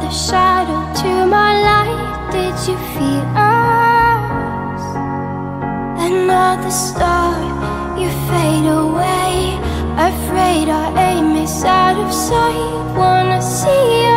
the shadow to my light. Did you feel us? Another star, you fade away. Afraid our aim is out of sight. Wanna see you